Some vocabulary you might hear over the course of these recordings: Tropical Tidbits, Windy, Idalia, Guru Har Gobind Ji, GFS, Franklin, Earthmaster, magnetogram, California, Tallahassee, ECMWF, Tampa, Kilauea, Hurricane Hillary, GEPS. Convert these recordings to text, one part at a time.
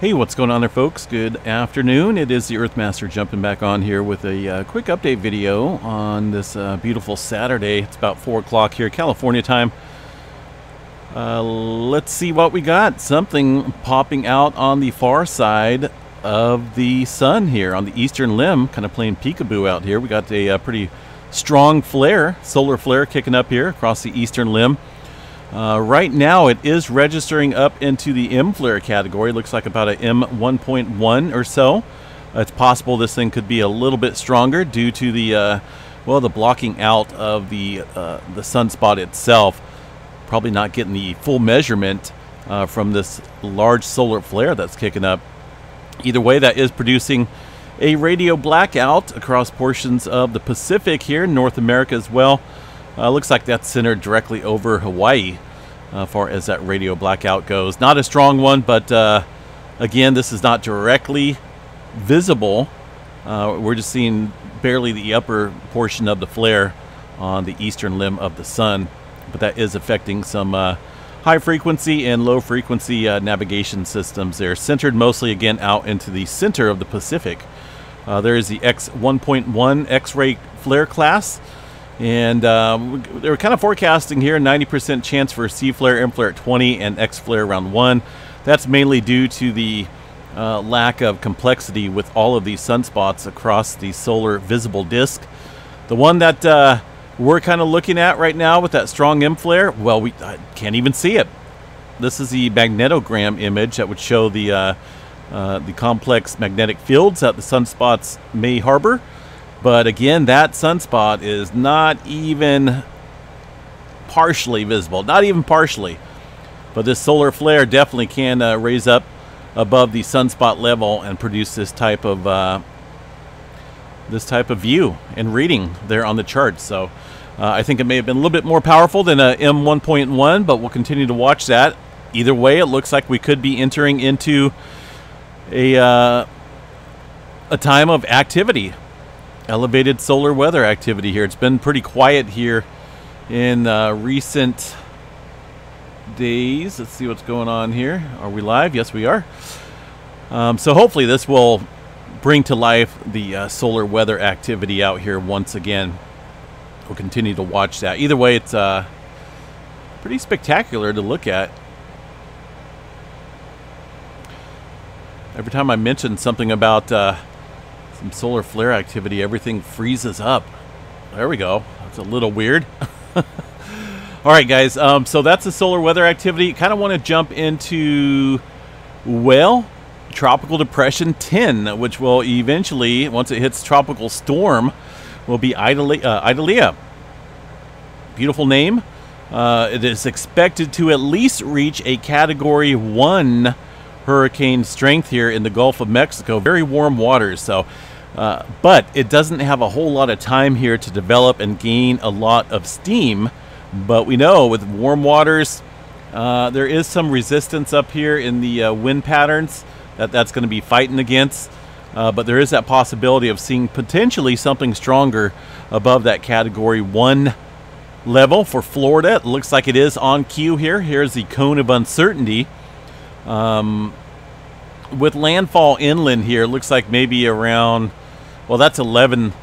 Hey, what's going on there, folks? Good afternoon. It is the Earthmaster jumping back on here with a quick update video on this beautiful Saturday. It's about 4 o'clock here, California time. Let's see what we got. Something popping out on the far side of the sun here, on the eastern limb, kind of playing peekaboo out here. We got a pretty strong flare, solar flare kicking up here across the eastern limb. Right now it is registering up into the M flare category. Looks like about an M 1.1 or so. It's possible this thing could be a little bit stronger due to the the blocking out of the sunspot itself. Probably not getting the full measurement from this large solar flare that's kicking up. Either way, that is producing a radio blackout across portions of the Pacific here, North America as well. Looks like that's centered directly over Hawaii as far as that radio blackout goes. Not a strong one, but again, this is not directly visible. We're just seeing barely the upper portion of the flare on the eastern limb of the sun, but that is affecting some high frequency and low frequency navigation systems. They're centered mostly, again, out into the center of the Pacific. There is the X 1.1 X-ray flare class. And they were kind of forecasting here 90% chance for C flare, M flare at 20, and X flare around 1. That's mainly due to the lack of complexity with all of these sunspots across the solar visible disk. The one that we're kind of looking at right now with that strong M flare, well, I can't even see it. This is the magnetogram image that would show the complex magnetic fields that the sunspots may harbor. But again, that sunspot is not even partially visible, not even partially. But this solar flare definitely can raise up above the sunspot level and produce this type of view and reading there on the chart. So I think it may have been a little bit more powerful than a M1.1, but we'll continue to watch that. Either way, it looks like we could be entering into a time of activity. Elevated solar weather activity here. It's been pretty quiet here in recent days. Let's see what's going on here. Are we live? Yes, we are. So hopefully this will bring to life the solar weather activity out here once again. We'll continue to watch that. Either way, it's pretty spectacular to look at. Every time I mention something about some solar flare activity, everything freezes up. There we go. That's a little weird. All right, guys. So that's the solar weather activity. Kind of want to jump into, well, Tropical Depression 10, which will eventually, once it hits Tropical Storm, will be Idalia. Beautiful name. It is expected to at least reach a Category 1 hurricane strength here in the Gulf of Mexico. Very warm waters. So but it doesn't have a whole lot of time here to develop and gain a lot of steam. But we know with warm waters, there is some resistance up here in the wind patterns that's going to be fighting against. But there is that possibility of seeing potentially something stronger above that Category 1 level for Florida. It looks like it is on cue here. Here's the cone of uncertainty. With landfall inland here, looks like maybe around, well, that's 11.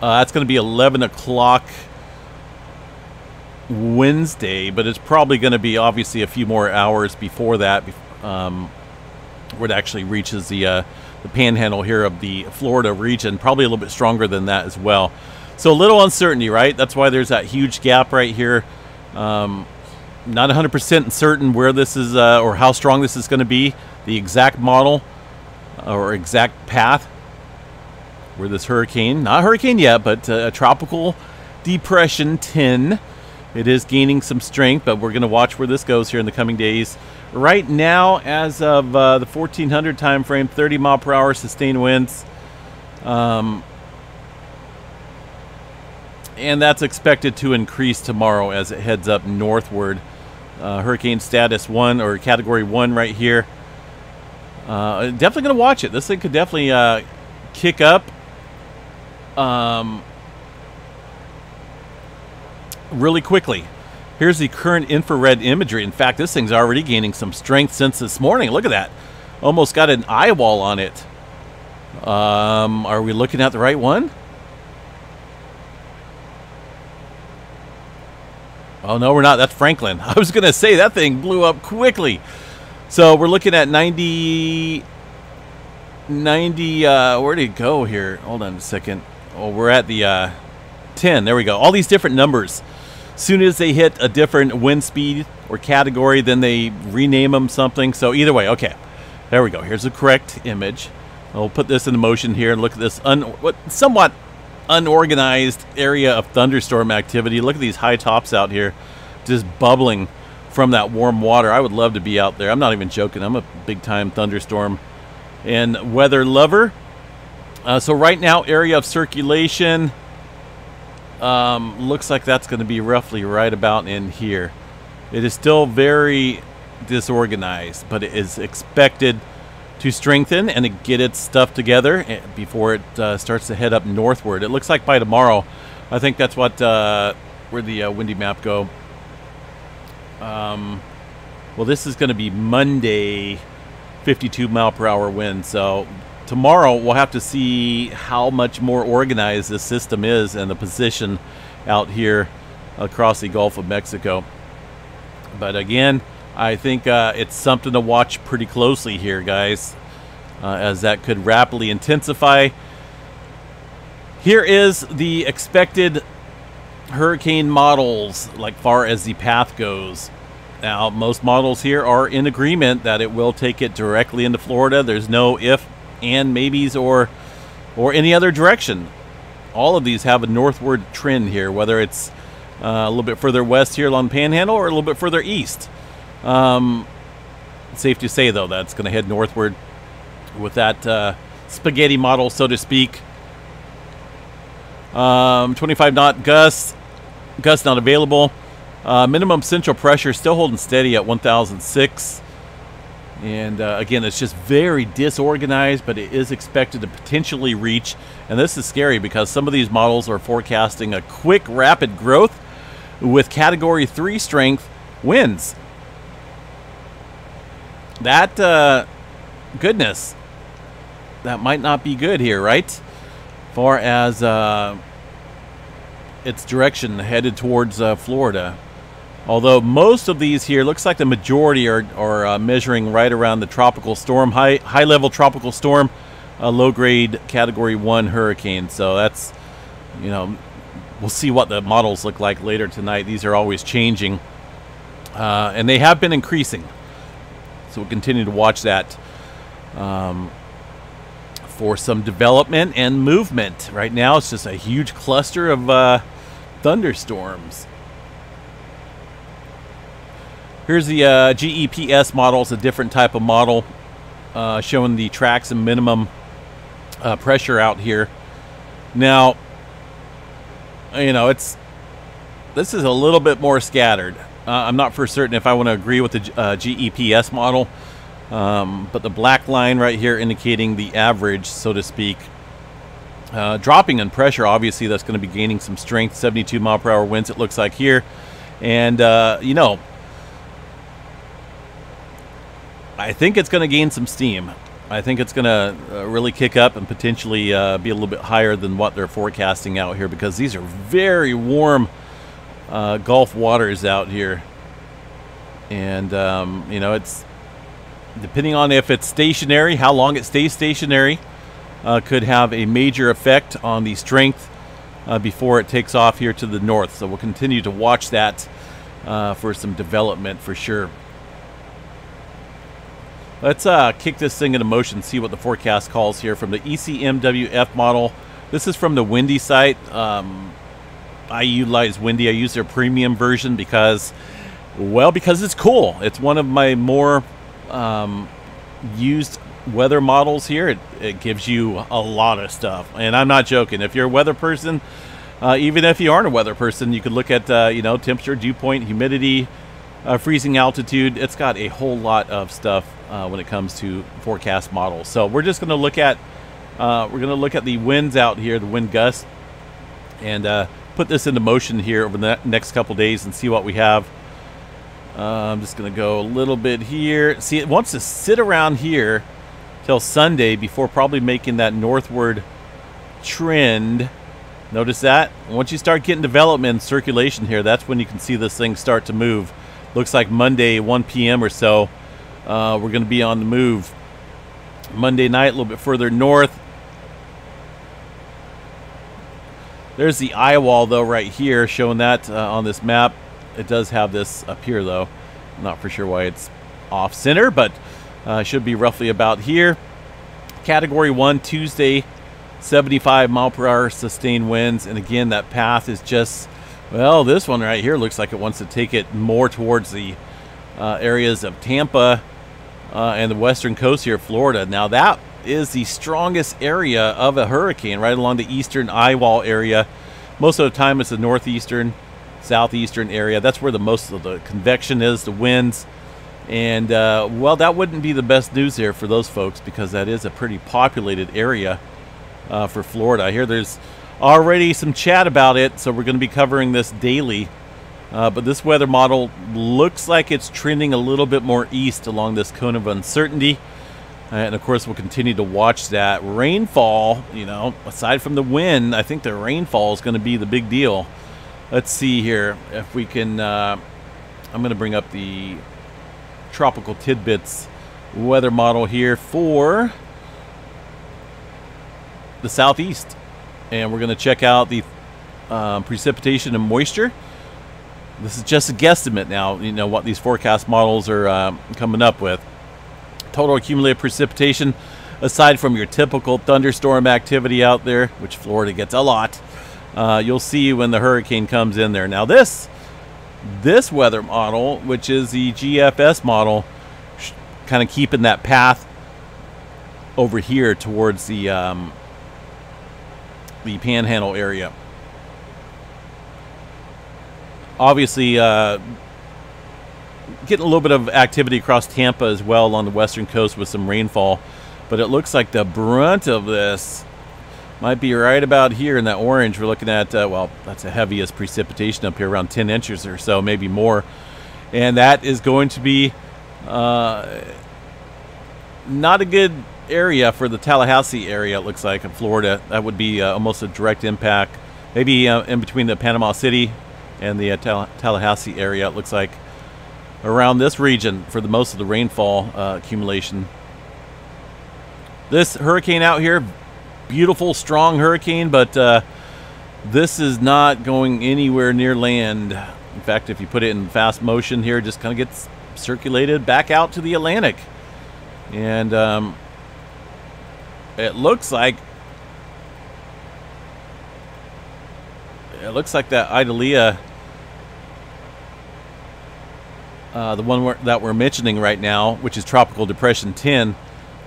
That's going to be 11 o'clock Wednesday, but it's probably going to be obviously a few more hours before that, where it actually reaches the panhandle here of the Florida region. Probably a little bit stronger than that as well. So a little uncertainty, right? That's why there's that huge gap right here. Not 100% certain where this is or how strong this is going to be, the exact model or exact path where this hurricane, not hurricane yet, but a Tropical Depression 10. It is gaining some strength, but we're going to watch where this goes here in the coming days. Right now, as of the 1400 time frame, 30 mile per hour sustained winds. And that's expected to increase tomorrow as it heads up northward. Hurricane status 1 or Category 1 right here. Definitely going to watch it. This thing could definitely kick up really quickly. Here's the current infrared imagery. In fact, this thing's already gaining some strength since this morning. Look at that. Almost got an eye wall on it. Are we looking at the right one? Oh, no, we're not. That's Franklin. I was going to say that thing blew up quickly. So we're looking at 90, where did it go here? Hold on a second. Oh, we're at the 10. There we go. All these different numbers. Soon as they hit a different wind speed or category, then they rename them something. So either way, okay. There we go. Here's the correct image. I'll put this into motion here and look at this somewhat unorganized area of thunderstorm activity. Look at these high tops out here just bubbling from that warm water. I would love to be out there. I'm not even joking. I'm a big-time thunderstorm and weather lover. So right now, area of circulation looks like that's going to be roughly right about in here. It is still very disorganized, but it is expected to strengthen and to get its stuff together before it starts to head up northward. It looks like by tomorrow. I think that's what where'd the windy map go? Well, this is going to be Monday, 52 mile per hour wind. So tomorrow we'll have to see how much more organized this system is and the position out here across the Gulf of Mexico. But again, I think it's something to watch pretty closely here, guys, as that could rapidly intensify. Here is the expected hurricane models, like far as the path goes. Now, most models here are in agreement that it will take it directly into Florida. There's no if, and, maybes, or any other direction. All of these have a northward trend here, whether it's a little bit further west here along the Panhandle or a little bit further east. Safe to say, though, that's going to head northward with that spaghetti model, so to speak. 25 knot gusts. Gusts not available. Minimum central pressure still holding steady at 1,006. And again, it's just very disorganized, but it is expected to potentially reach. And this is scary because some of these models are forecasting a quick, rapid growth with Category 3 strength winds. That, goodness, that might not be good here, right? Far as its direction headed towards Florida. Although most of these here, looks like the majority are measuring right around the tropical storm, high-level tropical storm, a low-grade Category 1 hurricane. So that's, you know, we'll see what the models look like later tonight. These are always changing, and they have been increasing. So we'll continue to watch that for some development and movement. Right now, it's just a huge cluster of thunderstorms. Here's the GEPS model. It's a different type of model showing the tracks and minimum pressure out here. Now, you know, this is a little bit more scattered. I'm not for certain if I want to agree with the GEPS model, but the black line right here indicating the average, so to speak. Dropping in pressure, obviously, that's going to be gaining some strength. 72 mile per hour winds, it looks like here. And, you know, I think it's going to gain some steam. I think it's going to really kick up and potentially be a little bit higher than what they're forecasting out here, because these are very warm Gulf waters out here. And, you know, it's depending on if it's stationary, how long it stays stationary, could have a major effect on the strength before it takes off here to the north. So we'll continue to watch that for some development for sure. Let's kick this thing into motion, see what the forecast calls here from the ECMWF model. This is from the Windy site. I utilize Windy. I use their premium version because, well, because it's cool. It's one of my more used weather models here. It gives you a lot of stuff. And I'm not joking. If you're a weather person, even if you aren't a weather person, you could look at, you know, temperature, dew point, humidity, freezing altitude. It's got a whole lot of stuff when it comes to forecast models. So we're just going to look at the winds out here, the wind gusts, and put this into motion here over the next couple days and see what we have. I'm just going to go a little bit here. See, it wants to sit around here till Sunday before probably making that northward trend. Notice that? Once you start getting development and circulation here, that's when you can see this thing start to move. Looks like Monday, 1 p.m. or so, we're going to be on the move. Monday night, a little bit further north. There's the eye wall, though, right here, showing that on this map. It does have this up here, though. Not for sure why it's off-center, but should be roughly about here. Category 1, Tuesday, 75 mph sustained winds. And again, that path is just, well, this one right here looks like it wants to take it more towards the areas of Tampa and the western coast here of Florida. Now, that is the strongest area of a hurricane, right along the eastern eye wall area. Most of the time, it's the northeastern, southeastern area. That's where the most of the convection is, the winds. And, well, that wouldn't be the best news here for those folks, because that is a pretty populated area for Florida. I hear there's already some chat about it, so we're going to be covering this daily. But this weather model looks like it's trending a little bit more east along this cone of uncertainty. And, of course, we'll continue to watch that. Rainfall, you know, aside from the wind, I think the rainfall is going to be the big deal. Let's see here if we can, I'm going to bring up the Tropical Tidbits weather model here for the southeast. And we're going to check out the precipitation and moisture. This is just a guesstimate now, you know, what these forecast models are coming up with. Total accumulated precipitation, aside from your typical thunderstorm activity out there, which Florida gets a lot. You'll see when the hurricane comes in there. Now this weather model, which is the GFS model, kind of keeping that path over here towards the Panhandle area. Obviously, getting a little bit of activity across Tampa as well along the western coast with some rainfall, but it looks like the brunt of this might be right about here in that orange. We're looking at, well, that's the heaviest precipitation up here, around 10 inches or so, maybe more. And that is going to be not a good area for the Tallahassee area, it looks like, in Florida. That would be almost a direct impact, maybe in between the Panama City and the Tallahassee area, it looks like, around this region for the most of the rainfall accumulation. This hurricane out here, beautiful, strong hurricane, but this is not going anywhere near land. In fact, if you put it in fast motion here, it just kind of gets circulated back out to the Atlantic. And it looks like that Idalia, the one that we're mentioning right now, which is Tropical Depression 10,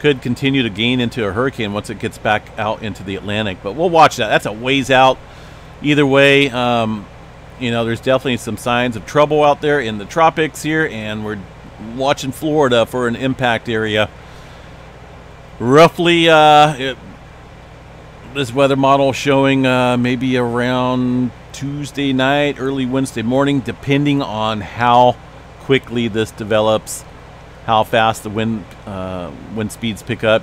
could continue to gain into a hurricane once it gets back out into the Atlantic. But we'll watch that. That's a ways out. Either way, you know, there's definitely some signs of trouble out there in the tropics here, and we're watching Florida for an impact area. Roughly, this weather model showing maybe around Tuesday night, early Wednesday morning, depending on how quickly this develops, how fast the wind speeds pick up.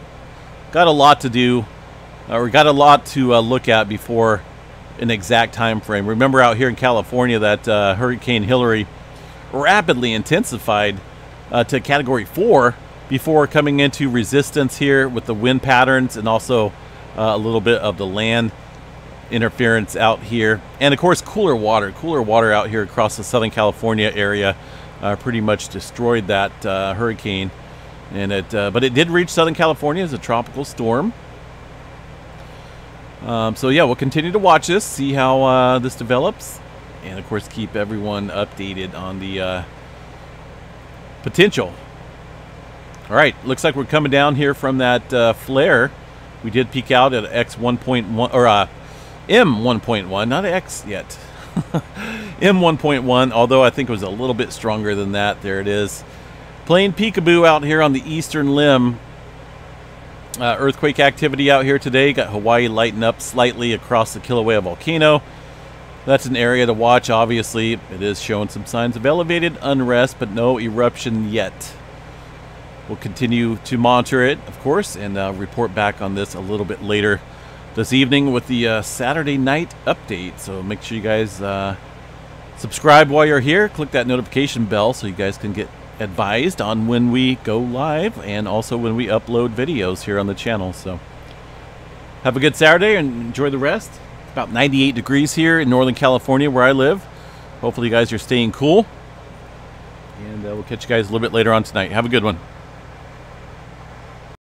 Got a lot to do, or got a lot to look at before an exact time frame. Remember out here in California that Hurricane Hillary rapidly intensified to Category 4 before coming into resistance here with the wind patterns and also a little bit of the land interference out here. And of course, cooler water out here across the Southern California area. Pretty much destroyed that hurricane, and but it did reach Southern California as a tropical storm. So yeah, we'll continue to watch this, see how this develops, and of course keep everyone updated on the potential. All right, looks like we're coming down here from that flare. We did peak out at X1.1 or M1.1, not X yet. M1.1, although I think it was a little bit stronger than that. There it is. Playing peekaboo out here on the eastern limb. Earthquake activity out here today. Got Hawaii lighting up slightly across the Kilauea volcano. That's an area to watch, obviously. It is showing some signs of elevated unrest, but no eruption yet. We'll continue to monitor it, of course, and report back on this a little bit later this evening with the Saturday night update. So make sure you guys subscribe while you're here. Click that notification bell so you guys can get advised on when we go live and also when we upload videos here on the channel. So have a good Saturday and enjoy the rest. It's about 98 degrees here in Northern California where I live. Hopefully you guys are staying cool. And we'll catch you guys a little bit later on tonight. Have a good one.